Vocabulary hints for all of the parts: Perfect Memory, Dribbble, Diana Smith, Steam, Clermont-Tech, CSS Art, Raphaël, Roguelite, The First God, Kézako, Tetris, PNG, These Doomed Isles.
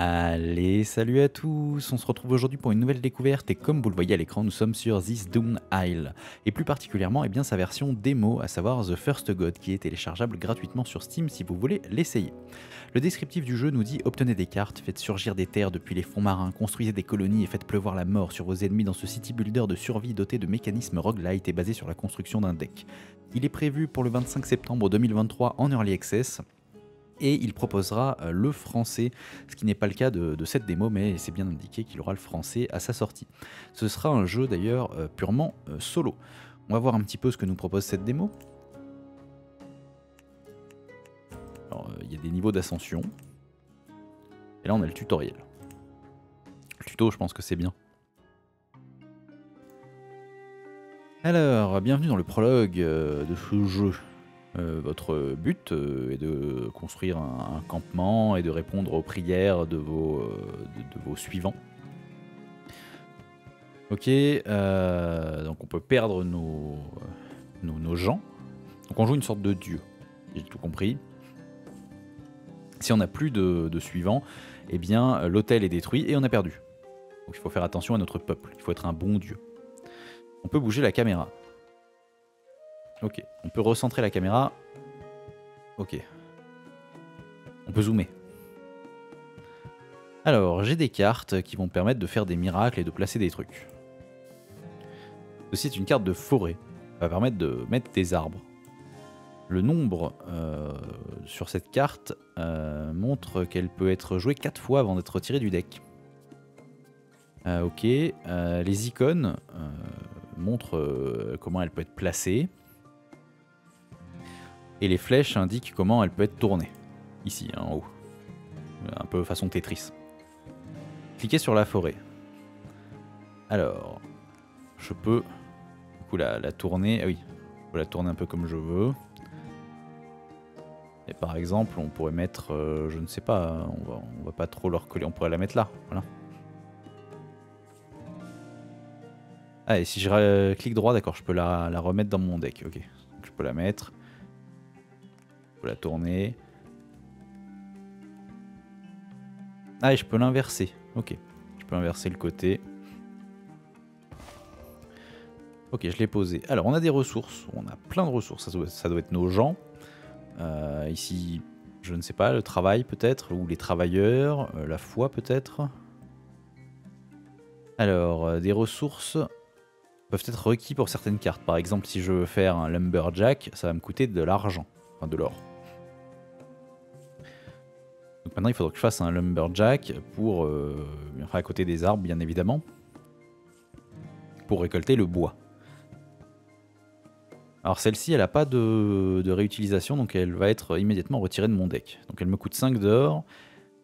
Allez, salut à tous, on se retrouve aujourd'hui pour une nouvelle découverte et comme vous le voyez à l'écran, nous sommes sur These Doomed Isles et plus particulièrement eh bien, sa version démo, à savoir The First God qui est téléchargeable gratuitement sur Steam si vous voulez l'essayer. Le descriptif du jeu nous dit « Obtenez des cartes, faites surgir des terres depuis les fonds marins, construisez des colonies et faites pleuvoir la mort sur vos ennemis dans ce city builder de survie doté de mécanismes roguelite et basé sur la construction d'un deck. » Il est prévu pour le 25 septembre 2023 en Early Access. Et il proposera le français, ce qui n'est pas le cas de cette démo, mais c'est bien indiqué qu'il aura le français à sa sortie. Ce sera un jeu d'ailleurs purement solo. On va voir un petit peu ce que nous propose cette démo. Alors, il y a des niveaux d'ascension. Et là on a le tutoriel. Le tuto, je pense que c'est bien. Alors, bienvenue dans le prologue de ce jeu. Votre but est de construire un campement et de répondre aux prières de vos suivants. Ok, donc on peut perdre nos gens. Donc on joue une sorte de dieu, j'ai tout compris. Si on n'a plus de suivants, eh bien l'hôtel est détruit et on a perdu. Donc il faut faire attention à notre peuple, il faut être un bon dieu. On peut bouger la caméra. Ok, on peut recentrer la caméra. Ok. On peut zoomer. Alors, j'ai des cartes qui vont me permettre de faire des miracles et de placer des trucs. Ceci est une carte de forêt. Ça va permettre de mettre des arbres. Le nombre sur cette carte montre qu'elle peut être jouée 4 fois avant d'être retirée du deck. Ok, les icônes montrent comment elle peut être placée. Et les flèches indiquent comment elle peut être tournée. Ici, hein, en haut. Un peu façon Tetris. Cliquez sur la forêt. Alors, je peux du coup la tourner. Ah oui, je peux la tourner un peu comme je veux. Et par exemple, on pourrait mettre, je ne sais pas, on va pas trop leur coller. On pourrait la mettre là, voilà. Ah, et si je clique droit, d'accord, je peux la remettre dans mon deck. Ok, donc, je peux la mettre. Je peux la tourner. Ah, et je peux l'inverser. Ok. Je peux inverser le côté. Ok, je l'ai posé. Alors, on a des ressources. On a plein de ressources. Ça doit être nos gens. Ici, je ne sais pas, le travail peut-être, ou les travailleurs, la foi peut-être. Alors, des ressources peuvent être requis pour certaines cartes. Par exemple, si je veux faire un lumberjack, ça va me coûter de l'argent. Enfin, de l'or. Donc maintenant il faudra que je fasse un lumberjack pour à côté des arbres bien évidemment pour récolter le bois. Alors celle-ci elle n'a pas de réutilisation donc elle va être immédiatement retirée de mon deck. Donc elle me coûte 5 d'or,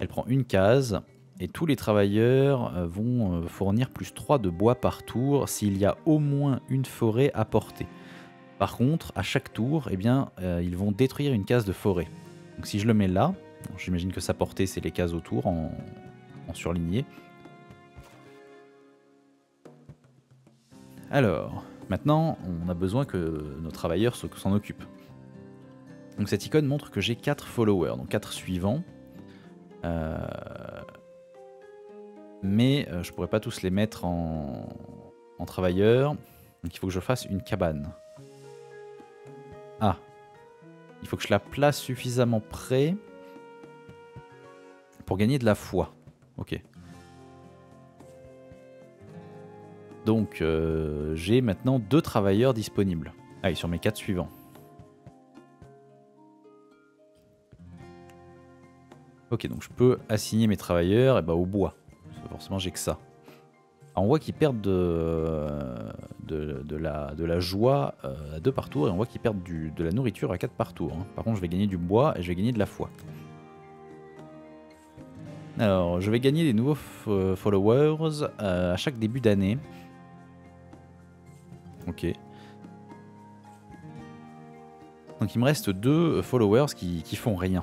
elle prend une case et tous les travailleurs vont fournir plus 3 de bois par tour s'il y a au moins une forêt à portée. Par contre, à chaque tour, eh bien, ils vont détruire une case de forêt. Donc si je le mets là, j'imagine que sa portée, c'est les cases autour en surligné. Alors, maintenant, on a besoin que nos travailleurs s'en occupent. Donc cette icône montre que j'ai 4 followers, donc 4 suivants. Mais je ne pourrais pas tous les mettre en travailleurs. Donc il faut que je fasse une cabane. Ah, il faut que je la place suffisamment près pour gagner de la foi. Ok. Donc j'ai maintenant 2 travailleurs disponibles. Ah, et sur mes 4 suivants. Ok, donc je peux assigner mes travailleurs et ben, au bois. Parce que forcément, j'ai que ça. Alors on voit qu'ils perdent de la joie à 2 par tour et on voit qu'ils perdent de la nourriture à 4 par tour. Hein. Par contre, je vais gagner du bois et je vais gagner de la foi. Alors, je vais gagner des nouveaux followers à chaque début d'année. Ok. Donc, il me reste 2 followers qui font rien.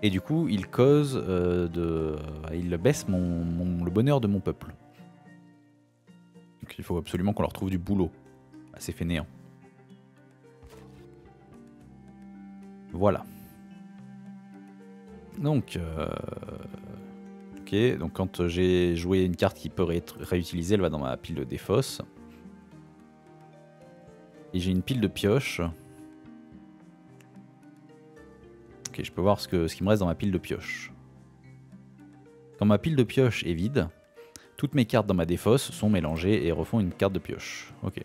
Et du coup, il cause il baisse le bonheur de mon peuple. Donc il faut absolument qu'on leur trouve du boulot. Assez fainéant. Voilà. Donc, ok, donc quand j'ai joué une carte qui peut être réutilisée, elle va dans ma pile de défausse. Et j'ai une pile de pioche. Ok, je peux voir ce qui me reste dans ma pile de pioche. Quand ma pile de pioche est vide, toutes mes cartes dans ma défausse sont mélangées et refont une carte de pioche. Ok.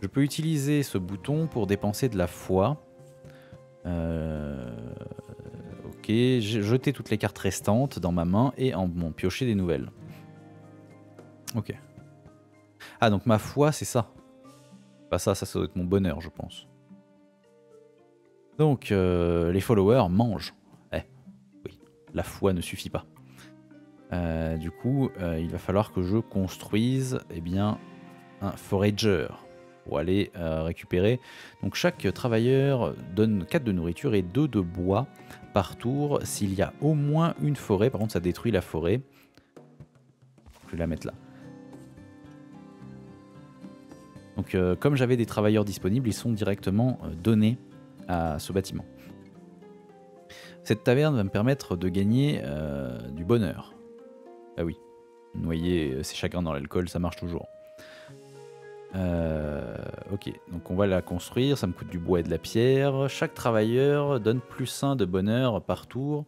Je peux utiliser ce bouton pour dépenser de la foi. Ok, j'ai jeté toutes les cartes restantes dans ma main et en m'en piocher des nouvelles. Ok. Ah, donc ma foi, c'est ça. Pas ça, ça doit être mon bonheur, je pense. Donc, les followers mangent. Eh, oui, la foi ne suffit pas. Du coup, il va falloir que je construise, eh bien, un forager pour aller récupérer. Donc chaque travailleur donne 4 de nourriture et 2 de bois par tour s'il y a au moins une forêt. Par contre, ça détruit la forêt. Je vais la mettre là. Donc comme j'avais des travailleurs disponibles, ils sont directement donnés à ce bâtiment. Cette taverne va me permettre de gagner du bonheur. Ah oui, noyer ses chagrins dans l'alcool, ça marche toujours. Ok, donc on va la construire, ça me coûte du bois et de la pierre. Chaque travailleur donne plus 1 de bonheur par tour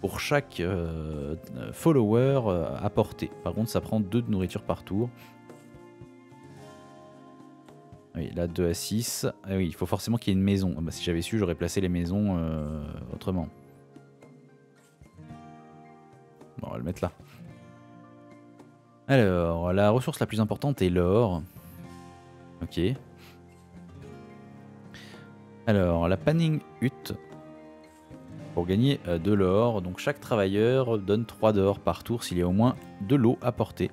pour chaque follower apporté. Par contre, ça prend 2 de nourriture par tour. Oui, là, 2 à 6. Ah oui, il faut forcément qu'il y ait une maison. Ah bah, si j'avais su, j'aurais placé les maisons autrement. Bon, on va le mettre là. Alors, la ressource la plus importante est l'or. Ok. Alors, la panning hut. Pour gagner de l'or, donc chaque travailleur donne 3 d'or par tour s'il y a au moins de l'eau à portée.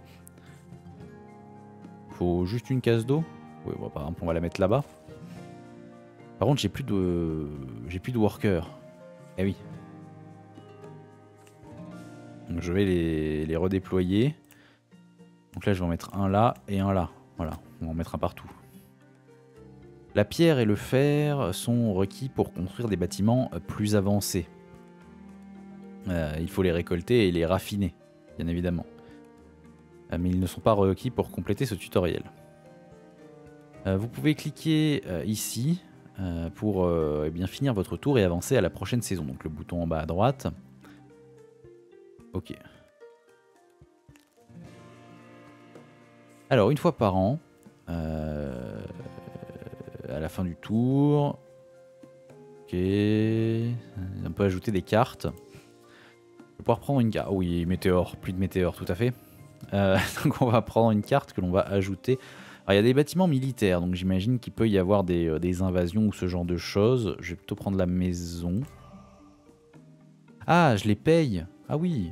Faut juste une case d'eau. Oui, bon, par exemple, on va la mettre là-bas. Par contre, j'ai plus de workers. Eh oui. Donc, je vais les redéployer. Donc là, je vais en mettre un là et un là. Voilà, on va en mettre un partout. La pierre et le fer sont requis pour construire des bâtiments plus avancés. Il faut les récolter et les raffiner, bien évidemment. Mais ils ne sont pas requis pour compléter ce tutoriel. Vous pouvez cliquer ici pour eh bien, finir votre tour et avancer à la prochaine saison. Donc le bouton en bas à droite. Ok. Alors une fois par an, à la fin du tour, ok, on peut ajouter des cartes. Je vais pouvoir prendre une carte. Oh oui, météore, pluie de météores, tout à fait. Donc on va prendre une carte que l'on va ajouter. Alors, il y a des bâtiments militaires, donc j'imagine qu'il peut y avoir des invasions ou ce genre de choses. Je vais plutôt prendre la maison. Ah, je les paye. Ah oui.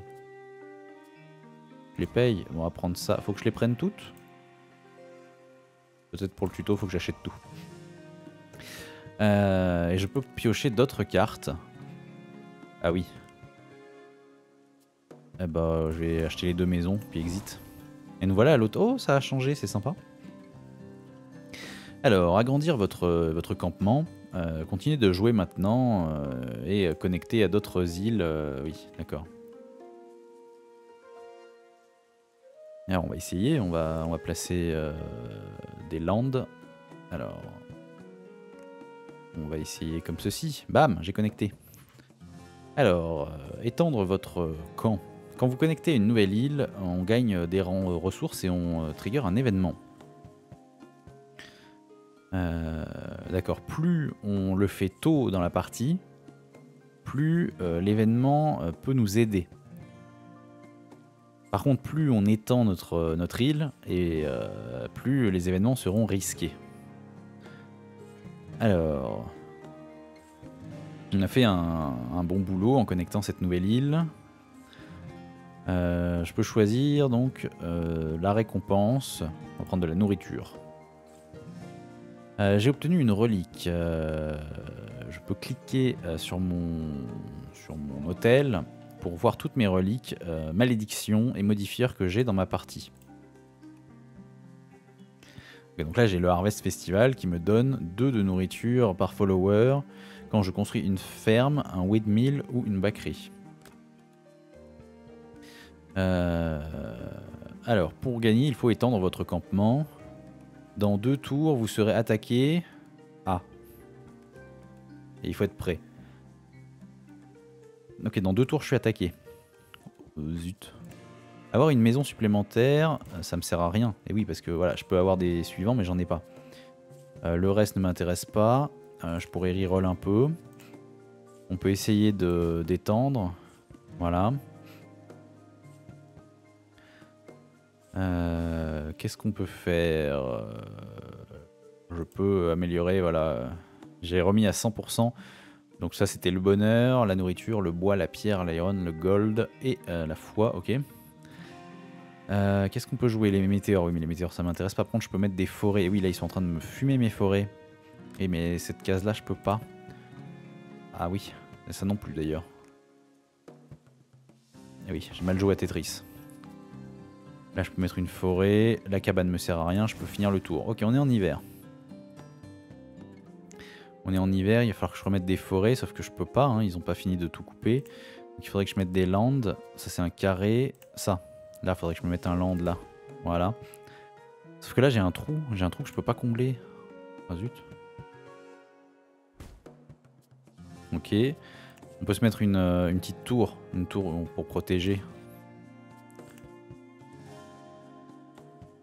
Je les paye. On va prendre ça. Faut que je les prenne toutes. Peut-être pour le tuto, faut que j'achète tout. Et je peux piocher d'autres cartes. Ah oui. Eh ben, je vais acheter les 2 maisons, puis exit. Et nous voilà à l'autre. Oh, ça a changé, c'est sympa. Alors, agrandir votre campement, continuez de jouer maintenant et connecter à d'autres îles, oui, d'accord. Alors, on va essayer, on va placer des landes. Alors, on va essayer comme ceci. Bam, j'ai connecté. Alors, étendre votre camp. Quand vous connectez à une nouvelle île, on gagne des ressources et on trigger un événement. D'accord, plus on le fait tôt dans la partie, plus l'événement peut nous aider. Par contre, plus on étend notre île, et plus les événements seront risqués. Alors, on a fait un bon boulot en connectant cette nouvelle île. Je peux choisir donc la récompense, on va prendre de la nourriture. J'ai obtenu une relique. Je peux cliquer sur mon hôtel pour voir toutes mes reliques, malédictions et modifieurs que j'ai dans ma partie. Okay, donc là, j'ai le Harvest Festival qui me donne 2 de nourriture par follower quand je construis une ferme, un wheat mill ou une bakery. Alors, pour gagner, il faut étendre votre campement. Dans 2 tours, vous serez attaqué. Ah. Et il faut être prêt. Ok, dans 2 tours, je suis attaqué. Zut. Avoir une maison supplémentaire, ça me sert à rien. Et oui, parce que voilà, je peux avoir des suivants, mais j'en ai pas. Le reste ne m'intéresse pas. Je pourrais reroll un peu. On peut essayer d'étendre. Voilà. Qu'est-ce qu'on peut faire? Je peux améliorer, voilà. J'ai remis à 100%. Donc ça, c'était le bonheur, la nourriture, le bois, la pierre, l'iron, le gold et la foi, ok. Qu'est-ce qu'on peut jouer? Les météores, oui, mais les météores, ça m'intéresse pas. Par contre, je peux mettre des forêts. Et oui, là, ils sont en train de me fumer mes forêts. Et mais cette case-là, je peux pas. Ah oui, et ça non plus, d'ailleurs. Et oui, j'ai mal joué à Tetris. Là, je peux mettre une forêt. La cabane me sert à rien. Je peux finir le tour. Ok, on est en hiver. On est en hiver. Il va falloir que je remette des forêts. Sauf que je peux pas. Hein, ils ont pas fini de tout couper. Donc, il faudrait que je mette des landes. Ça, c'est un carré. Ça. Là, il faudrait que je me mette un land là. Voilà. Sauf que là, j'ai un trou. J'ai un trou que je peux pas combler. Ah zut. Ok. On peut se mettre une petite tour. Une tour pour protéger.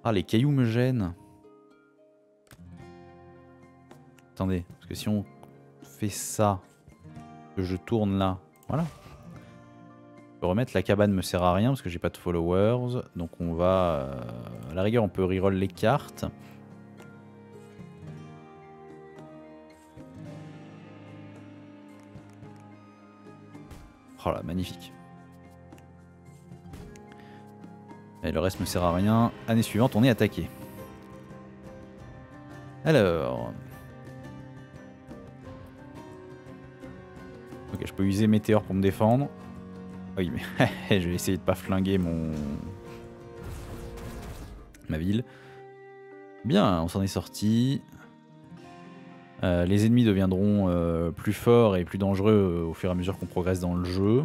Ah, les cailloux me gênent. Attendez, parce que si on fait ça, que je tourne là, voilà. Je peux remettre la cabane me sert à rien parce que j'ai pas de followers. Donc on va... à la rigueur, on peut reroll les cartes. Oh là, magnifique. Et le reste me sert à rien. Année suivante, on est attaqué. Alors... Ok, je peux user météore pour me défendre. Oui, mais je vais essayer de pas flinguer ma ville. Bien, on s'en est sorti. Les ennemis deviendront plus forts et plus dangereux au fur et à mesure qu'on progresse dans le jeu.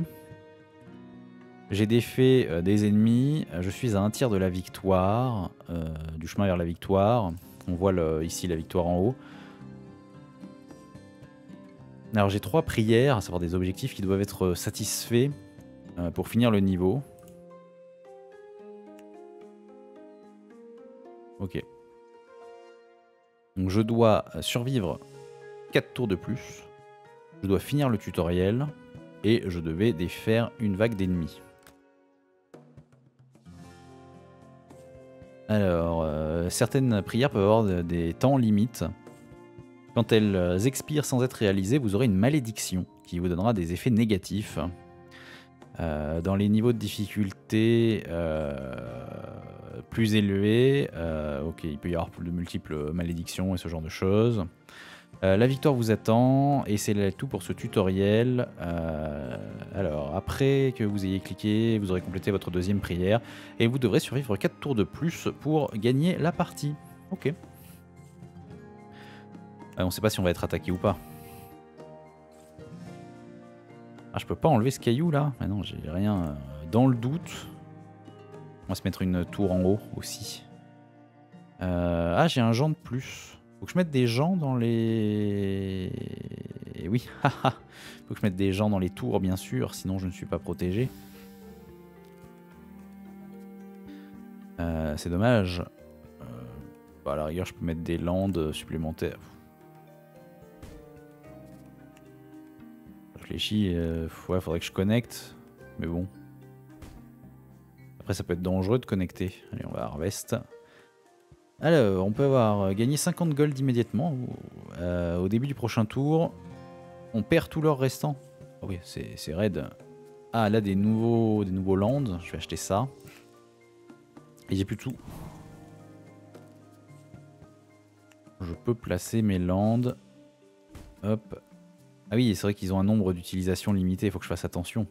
J'ai défait des ennemis. Je suis à 1 tir de la victoire, du chemin vers la victoire. On voit ici la victoire en haut. Alors j'ai 3 prières, à savoir des objectifs qui doivent être satisfaits pour finir le niveau. Ok. Donc je dois survivre 4 tours de plus. Je dois finir le tutoriel. Et je devais défaire une vague d'ennemis. Alors, certaines prières peuvent avoir des temps limites. Quand elles expirent sans être réalisées, vous aurez une malédiction qui vous donnera des effets négatifs. Dans les niveaux de difficulté plus élevés, ok, il peut y avoir de multiples malédictions et ce genre de choses. La victoire vous attend et c'est tout pour ce tutoriel. Alors, après que vous ayez cliqué, vous aurez complété votre 2e prière et vous devrez survivre 4 tours de plus pour gagner la partie. Ok. On ne sait pas si on va être attaqué ou pas. Ah, je peux pas enlever ce caillou là. Ah non, j'ai rien. Dans le doute, on va se mettre une tour en haut aussi. Ah, j'ai un genre de plus. Faut que je mette des gens dans les... Oui, faut que je mette des gens dans les tours, bien sûr, sinon je ne suis pas protégé. C'est dommage. Bah à la rigueur, je peux mettre des landes supplémentaires. Je réfléchis, ouais, faudrait que je connecte, mais bon. Après, ça peut être dangereux de connecter. Allez, on va harvest. Alors, on peut avoir gagné 50 gold immédiatement. Au début du prochain tour, on perd tout l'or restant. Oh oui, c'est raide. Ah, là, des nouveaux lands. Je vais acheter ça. Et j'ai plus tout. Je peux placer mes lands. Hop. Ah oui, c'est vrai qu'ils ont un nombre d'utilisations limité. Il faut que je fasse attention.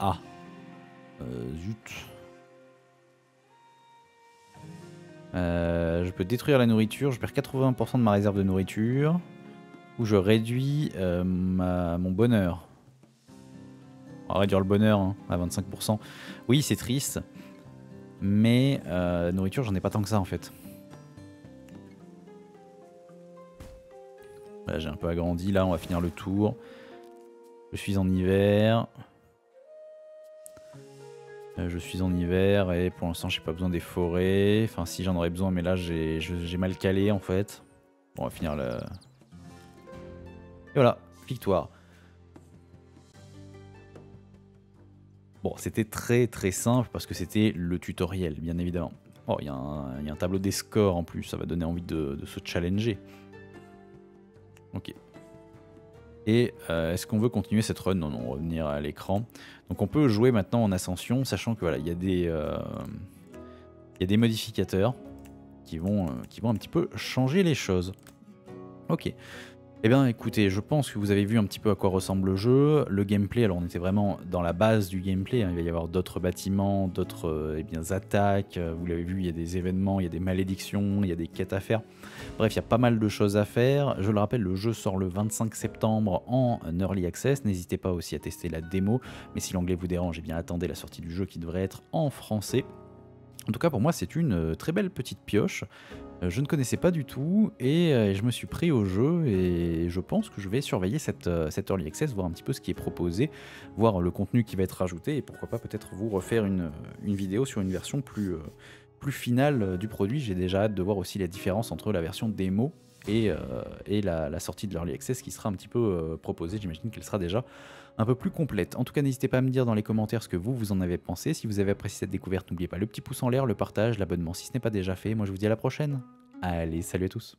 Ah. Zut. Je peux détruire la nourriture. Je perds 80% de ma réserve de nourriture. où je réduis mon bonheur. On va réduire le bonheur hein, à 25%. Oui, c'est triste, mais nourriture, j'en ai pas tant que ça en fait. Voilà, j'ai un peu agrandi, là on va finir le tour. Je suis en hiver. Je suis en hiver et pour l'instant j'ai pas besoin des forêts. Enfin si, j'en aurais besoin, mais là j'ai mal calé en fait. Bon, on va finir le... Et voilà, victoire. Bon, c'était très simple parce que c'était le tutoriel, bien évidemment. Oh, il y a un tableau des scores en plus, ça va donner envie de se challenger. Ok. Et est-ce qu'on veut continuer cette run? Non, non, revenir à l'écran. Donc on peut jouer maintenant en ascension, sachant que voilà, il y a des modificateurs qui vont un petit peu changer les choses. Ok. Eh bien écoutez, je pense que vous avez vu un petit peu à quoi ressemble le jeu. Le gameplay, alors on était vraiment dans la base du gameplay, hein. Il va y avoir d'autres bâtiments, d'autres attaques. Vous l'avez vu, il y a des événements, il y a des malédictions, il y a des quêtes à faire. Bref, il y a pas mal de choses à faire. Je le rappelle, le jeu sort le 25 septembre en Early Access. N'hésitez pas aussi à tester la démo. Mais si l'anglais vous dérange, eh bien attendez la sortie du jeu qui devrait être en français. En tout cas, pour moi, c'est une très belle petite pioche. Je ne connaissais pas du tout et je me suis pris au jeu et je pense que je vais surveiller cette Early Access, voir un petit peu ce qui est proposé, voir le contenu qui va être rajouté et pourquoi pas peut-être vous refaire une vidéo sur une version plus finale du produit. J'ai déjà hâte de voir aussi la différence entre la version démo et la sortie de l'Early Access qui sera un petit peu proposée. J'imagine qu'elle sera déjà un peu plus complète. En tout cas, n'hésitez pas à me dire dans les commentaires ce que vous en avez pensé. Si vous avez apprécié cette découverte, n'oubliez pas le petit pouce en l'air, le partage, l'abonnement si ce n'est pas déjà fait. Moi, je vous dis à la prochaine. Allez, salut à tous.